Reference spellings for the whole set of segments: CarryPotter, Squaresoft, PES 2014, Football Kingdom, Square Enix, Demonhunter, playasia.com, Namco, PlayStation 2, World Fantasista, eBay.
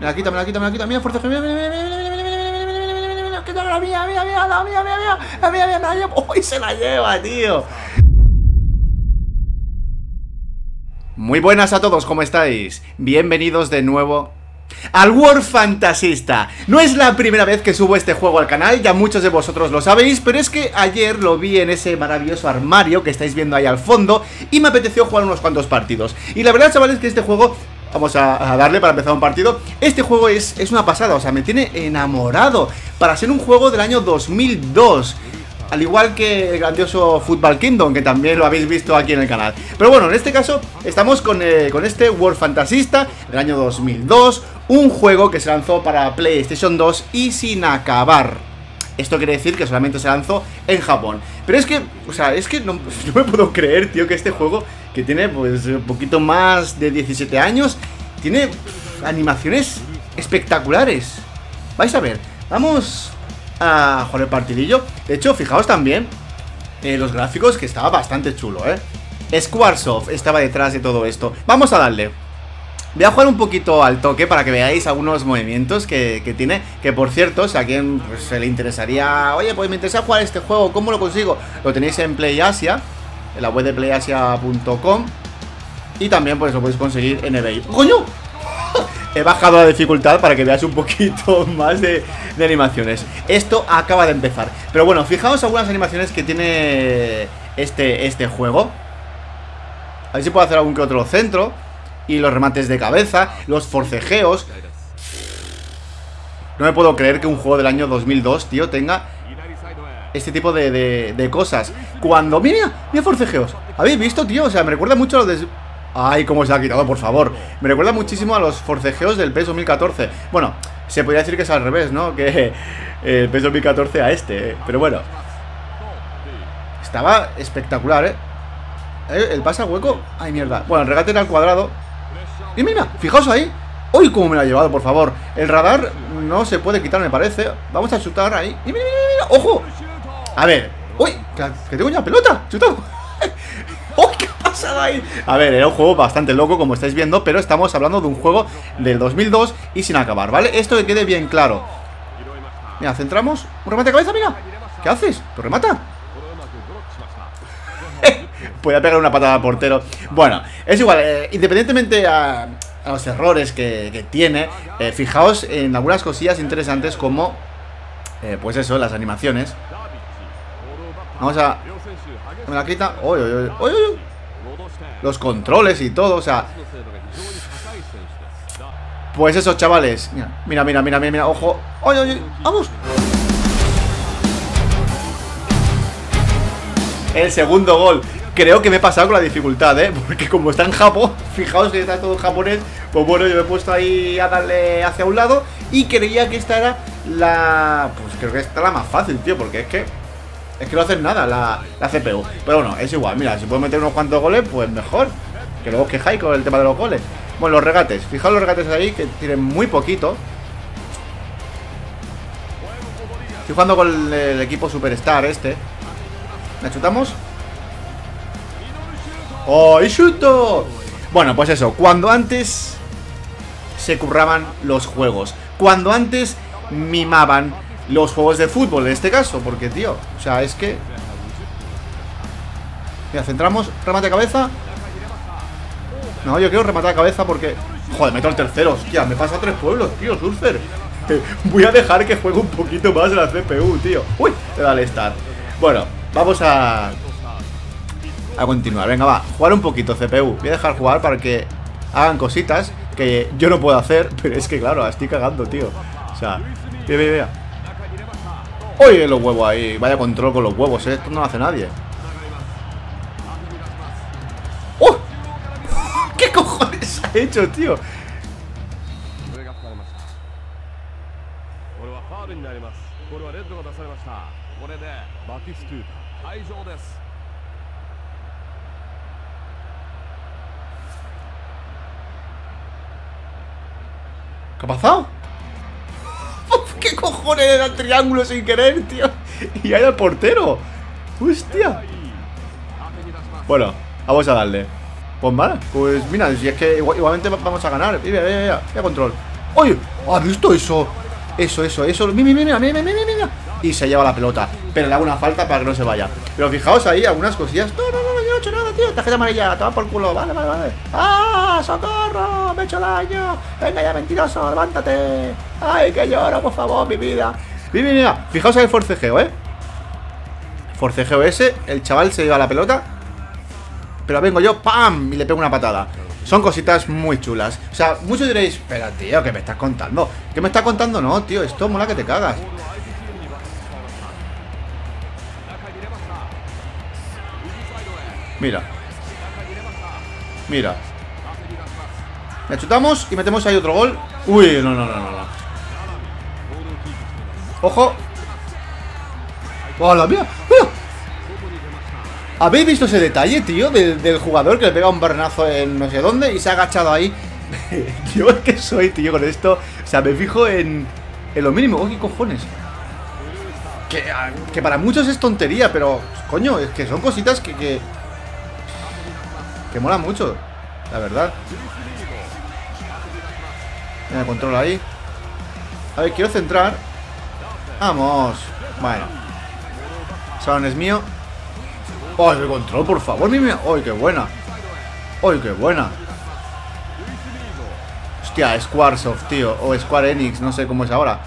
Me la quita, me la quita, me la quita. Mira, forcejeo, mira, mira, mira, mira, mira, mira, mira, la mía, mira, mira, la mía, mira, mira, la mía, mira, me la llevo. ¡Uy, se la lleva, tío! Muy buenas a todos, ¿cómo estáis? Bienvenidos de nuevo al World Fantasista. No es la primera vez que subo este juego al canal, ya muchos de vosotros lo sabéis, pero es que ayer lo vi en ese maravilloso armario que estáis viendo ahí al fondo y me apeteció jugar unos cuantos partidos. Y la verdad, chavales, que este juego, vamos a darle para empezar un partido. Este juego es una pasada, o sea, me tiene enamorado para ser un juego del año 2002. Al igual que el grandioso Football Kingdom, que también lo habéis visto aquí en el canal. Pero bueno, en este caso estamos con este World Fantasista del año 2002. Un juego que se lanzó para PlayStation 2 y sin acabar. Esto quiere decir que solamente se lanzó en Japón. Pero es que, o sea, es que no me puedo creer, tío, que este juego, que tiene pues un poquito más de 17 años, tiene animaciones espectaculares. Vais a ver, vamos a jugar el partidillo. De hecho, fijaos también los gráficos, que estaba bastante chulo, ¿eh? Squaresoft estaba detrás de todo esto. Vamos a darle. Voy a jugar un poquito al toque para que veáis algunos movimientos que tiene. Que por cierto, si a quien pues, se le interesaría, oye, pues me interesa jugar este juego, ¿cómo lo consigo? Lo tenéis en PlayAsia, en la web de playasia.com. Y también pues lo podéis conseguir en eBay. ¡Coño! He bajado la dificultad para que veas un poquito más de animaciones. Esto acaba de empezar. Pero bueno, fijaos algunas animaciones que tiene este juego. A ver si puedo hacer algún que otro centro. Y los remates de cabeza, los forcejeos. No me puedo creer que un juego del año 2002, tío, tenga este tipo de cosas. Cuando... ¡Mira! ¡Mira forcejeos! ¿Habéis visto, tío? O sea, me recuerda mucho a los de... ¡Ay, cómo se ha quitado, por favor! Me recuerda muchísimo a los forcejeos del PES 2014. Bueno, se podría decir que es al revés, ¿no? Que el PES 2014 a este, pero bueno. Estaba espectacular, ¿eh? El pase al hueco... ¡Ay, mierda! Bueno, el regate era al cuadrado. ¡Y mira! ¡Fijaos ahí! ¡Uy, cómo me lo ha llevado, por favor! El radar no se puede quitar, me parece. Vamos a chutar ahí. ¡Y mira, mira, mira! ¡Ojo! A ver. ¡Uy! ¡Que tengo ya pelota! ¡Chutado! ¡Uy, qué pasada ahí! A ver, era un juego bastante loco, como estáis viendo, pero estamos hablando de un juego del 2002 y sin acabar, ¿vale? Esto que quede bien claro. Mira, centramos. Un remate de cabeza, mira. ¿Qué haces? ¿Lo remata? Podía pegar una patada al portero. Bueno, es igual, independientemente a los errores que tiene, fijaos en algunas cosillas interesantes como, pues eso, las animaciones. Vamos a... Me la quita. ¡Oy, oy, oy! ¡Oy, oy! Los controles y todo, o sea... Pues eso, chavales. Mira, mira, mira, mira, mira, ojo. ¡Oy, oy, oy! ¡Vamos! El segundo gol. Creo que me he pasado con la dificultad, ¿eh? Porque como está en Japón, fijaos que está todo en japonés. Pues bueno, yo me he puesto ahí a darle hacia un lado y creía que esta era la... Pues creo que esta era la más fácil, tío, porque es que... no hacen nada la CPU. Pero bueno, es igual, mira, si puedo meter unos cuantos goles, pues mejor. Que luego os quejáis con el tema de los goles. Bueno, los regates, fijaos los regates ahí, que tienen muy poquito. Estoy jugando con el equipo Superstar este. ¿La chutamos? ¡Oh, y chuto! Bueno, pues eso, cuando antes se curraban los juegos, cuando antes mimaban los juegos de fútbol en este caso, porque tío, o sea, es que... Mira, centramos, remate de cabeza. No, yo quiero rematar de cabeza porque... Joder, meto el tercero, hostia, me pasa a tres pueblos, tío, Surfer. Voy a dejar que juegue un poquito más en la CPU, tío. ¡Uy! Le da el start. Bueno, vamos a continuar, venga, va, jugar un poquito CPU. Voy a dejar jugar para que hagan cositas que yo no puedo hacer. Pero es que claro, la estoy cagando, tío. O sea, mira, mira, mira. Oye, los huevos ahí, vaya control con los huevos, ¿eh? Esto no lo hace nadie. ¡Oh! ¿Qué cojones ha hecho, tío? ¿Qué ha pasado? ¿Qué cojones era el triángulo sin querer, tío? Y ahí al portero. ¡Hostia! Bueno, vamos a darle. Pues vale, pues mira, si es que igualmente vamos a ganar. Mira, mira, mira, mira, control. ¡Oye! ¿Has visto eso? Eso. Mira. Y se lleva la pelota. Pero le hago una falta para que no se vaya. Pero fijaos ahí, algunas cosillas. No, yo no he hecho nada, tío. Tarjeta amarilla, toma por culo. Vale. ¡Ah! ¡Socorro! ¡Me he hecho daño! ¡Venga ya, mentiroso! ¡Levántate! ¡Ay, que lloro, por favor, mi vida! Mira. Fijaos ahí el forcejeo, ¿eh? Forcejeo ese. El chaval se lleva la pelota. Pero vengo yo, ¡pam! Y le pego una patada. Son cositas muy chulas. O sea, muchos diréis, pero tío, ¿qué me estás contando? ¿Qué me estás contando? No, tío, esto mola que te cagas. Mira. Le chutamos y metemos ahí otro gol. Uy, no. Ojo. ¡Hola, mira! ¡Mira! ¿Habéis visto ese detalle, tío? Del jugador que le pega un barnazo en no sé dónde y se ha agachado ahí. Yo es que soy, tío, con esto. O sea, me fijo en lo mínimo. ¡Oh, qué cojones! Que para muchos es tontería, pero... Coño, es que son cositas que mola mucho, la verdad. Me controlo ahí. A ver, quiero centrar. ¡Vamos! Bueno. Salón es mío. ¡Ay, el control, por favor! ¡Mira! ¡Ay, qué buena! ¡Ay, qué buena! Hostia, Squaresoft, tío. O Square Enix, no sé cómo es ahora.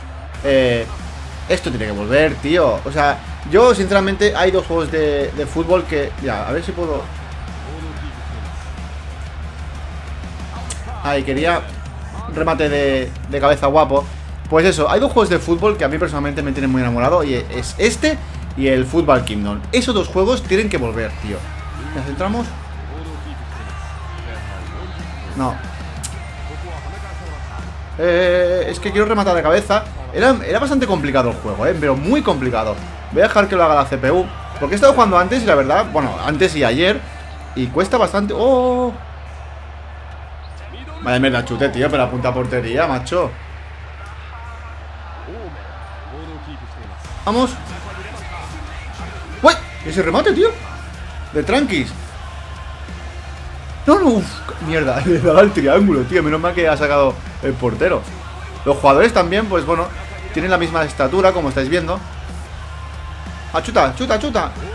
Esto tiene que volver, tío. O sea, yo, sinceramente, hay dos juegos de fútbol que... Mira, a ver si puedo... Ay, quería remate de cabeza guapo. Pues eso, hay dos juegos de fútbol que a mí personalmente me tienen muy enamorado. Y es este... y el Football Kingdom. Esos dos juegos tienen que volver, tío. ¿Nos centramos? No. Es que quiero rematar de cabeza. Era bastante complicado el juego, pero muy complicado. Voy a dejar que lo haga la CPU, porque he estado jugando antes y la verdad, bueno, antes y ayer, y cuesta bastante. ¡Oh! Vale, me la chute, tío, pero apunta a portería, macho. Vamos. Ese remate, tío. De tranquis. No, uf, mierda. Le daba el triángulo, tío. Menos mal que ha sacado el portero. Los jugadores también, pues bueno, tienen la misma estatura, como estáis viendo. Ah, chuta.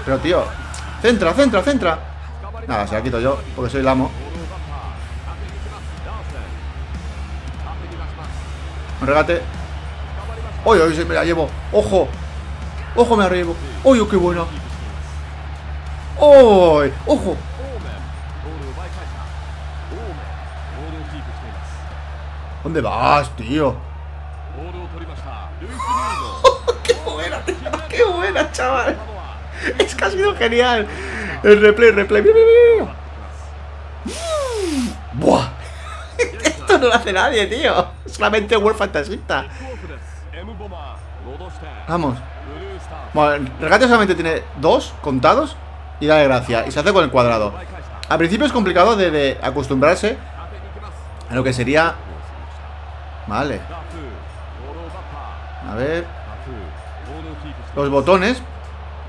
Pero, tío, centra. Nada, se la quito yo, porque soy el amo. Un regate. Oye, se me la llevo. Ojo, me la llevo. Oye, qué buena. ¡Oh! ¡Ojo! ¿Dónde vas, tío? ¡Qué buena, tío! ¡Qué buena, chaval! Es que ha sido genial. El replay. ¡Mira! ¡Buah! Esto no lo hace nadie, tío. Solamente World Fantasista. Vamos. Bueno, el regate solamente tiene dos contados. Y dale gracia, y se hace con el cuadrado. Al principio es complicado de acostumbrarse a lo que sería. Vale. A ver. Los botones.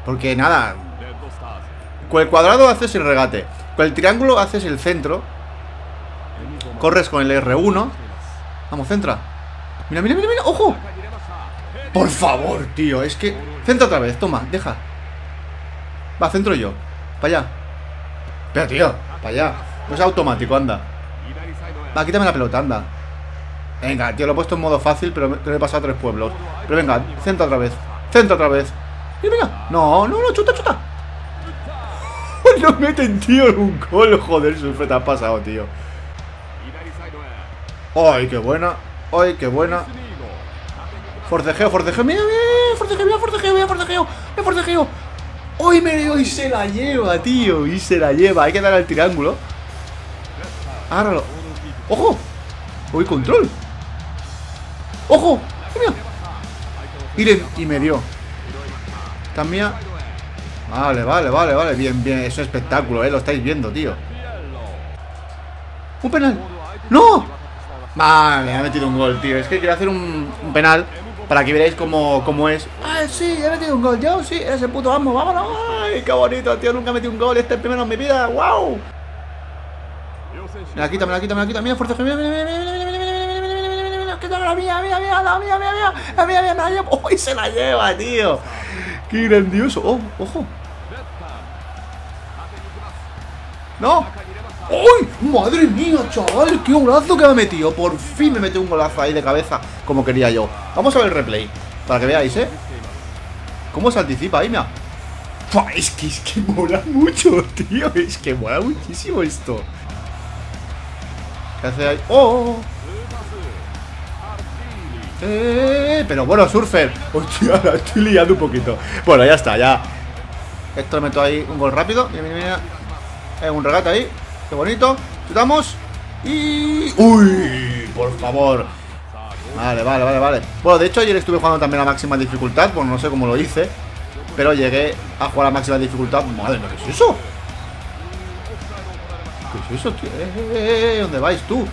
Porque nada, con el cuadrado haces el regate, con el triángulo haces el centro, corres con el R1. Vamos, centra. Mira, ojo. Por favor, tío, es que... Centra otra vez, toma, deja. Va, centro yo, para allá. Pero tío, para allá. No es automático, anda. Va, quítame la pelota, anda. Venga, tío, lo he puesto en modo fácil, pero me he pasado a tres pueblos. Pero venga, centra otra vez. Mira. No, chuta. No meten, tío, en un gol. Joder, sufre, te has pasado, tío. Ay, qué buena. Forcejeo. Mira, forcejeo. ¡Hoy me dio! Y se la lleva, tío. Hay que dar al triángulo. Agárralo. ¡Ojo! ¡Uy, control! ¡Ojo! ¡Mira! Y me dio. Cambia. Vale. Bien. Es un espectáculo, lo estáis viendo, tío. ¡Un penal! ¡No! Vale, ha metido un gol, tío. Es que quiero hacer un penal. Para que veáis cómo es. ¡Ay, sí! He metido un gol. Yo sí, eres el puto amo. ¡Vámonos! ¡Ay, qué bonito, tío! Nunca metí un gol. Este es el primero en mi vida. ¡Wow! Me la quita. Mira, fuerza. Mira. la mía, me la llevo. ¡Oh, y se la lleva, tío! ¡Qué grandioso! ¡Oh, ojo! ¡No! ¡Uy! ¡Madre mía, chaval! ¡Qué golazo que me ha metido! Por fin me metió un golazo ahí de cabeza, como quería yo. Vamos a ver el replay, para que veáis, ¿eh? ¿Cómo se anticipa ahí, mira? ¡Fua! Es que mola mucho, tío. Es que mola muchísimo esto. ¿Qué hace ahí? ¡Oh! Pero bueno, Surfer. Hostia, la estoy liando un poquito. Bueno, ya está, ya. Esto le meto ahí un gol rápido. Mira, mira, mira. Un regate ahí. Qué bonito. Chutamos. Y... ¡Uy! Por favor. Vale, vale, vale, vale. Bueno, de hecho ayer estuve jugando también a máxima dificultad. Bueno, no sé cómo lo hice, pero llegué a jugar a máxima dificultad. Madre mía, ¿qué es eso? ¿Qué es eso, tío? ¿Dónde vais tú?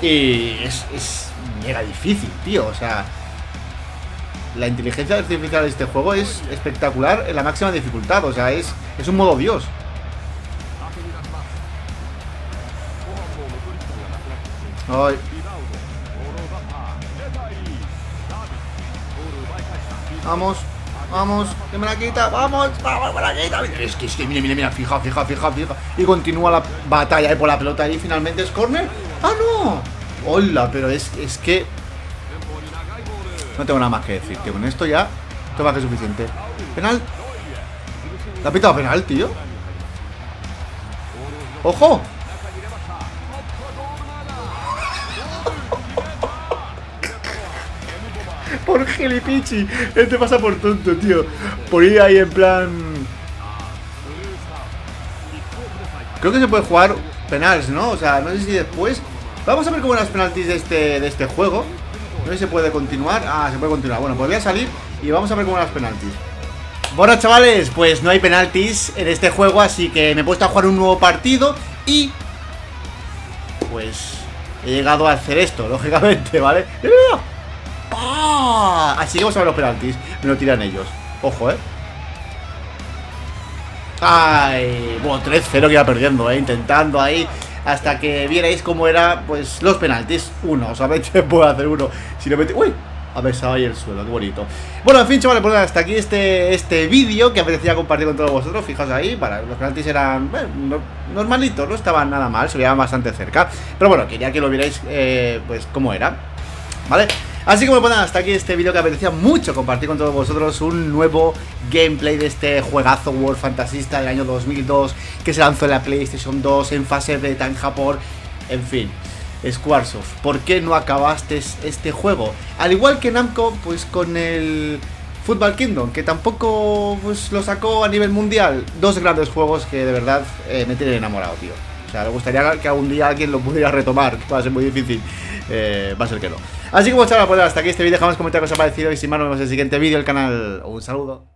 Y es mega difícil, tío. O sea, la inteligencia artificial de este juego es espectacular en la máxima dificultad. O sea, es un modo Dios. Ay. Vamos, vamos, que me la quita, vamos, vamos, me la quita. Es que, mira, mira, mira, fija, fija, fija, fija. Y continúa la batalla por la pelota y finalmente es córner. ¡Ah, no! Hola, pero es que no tengo nada más que decir, tío. Con esto ya, esto más que suficiente. Penal. ¿La ha pitado penal, tío? ¡Ojo! Por gilipichi, este pasa por tonto, tío. Por ir ahí en plan... Creo que se puede jugar penales, ¿no? O sea, no sé si después... Vamos a ver cómo eran los penaltis de este juego. No sé si se puede continuar. Ah, se puede continuar. Bueno, pues voy a salir y vamos a ver cómo eran los penaltis. Bueno, chavales, pues no hay penaltis en este juego, así que me he puesto a jugar un nuevo partido y... pues... he llegado a hacer esto, lógicamente, ¿vale? ¡Ah! Así que vamos a ver los penaltis. Me lo tiran ellos. Ojo, ¿eh? ¡Ay! Bueno, 3-0 que iba perdiendo, ¿eh? Intentando ahí hasta que vierais cómo era, pues, los penaltis. Uno, o sea, puedo hacer uno. Si no mete... ¡Uy! Ha besado ahí el suelo, qué bonito. Bueno, en fin, chavales, pues hasta aquí este vídeo que apetecía compartir con todos vosotros. Fijaos ahí, para los penaltis eran normalitos, no estaban nada mal, se veían bastante cerca. Pero bueno, quería que lo vierais, pues, cómo era, ¿vale? Así que bueno, hasta aquí este vídeo que apetecía mucho compartir con todos vosotros un nuevo gameplay de este juegazo World Fantasista del año 2002 que se lanzó en la PlayStation 2 en fase beta en Japón. En fin, Squaresoft, ¿por qué no acabaste este juego? Al igual que Namco, pues con el Football Kingdom, que tampoco pues, lo sacó a nivel mundial. Dos grandes juegos que de verdad me tienen enamorado, tío. O sea, me gustaría que algún día alguien lo pudiera retomar, que va a ser muy difícil. Va a ser que no. Así que bueno, chavales, hasta aquí este vídeo. Dejadme en los comentarios qué os ha parecido. Y sin más, nos vemos en el siguiente vídeo del canal. Un saludo.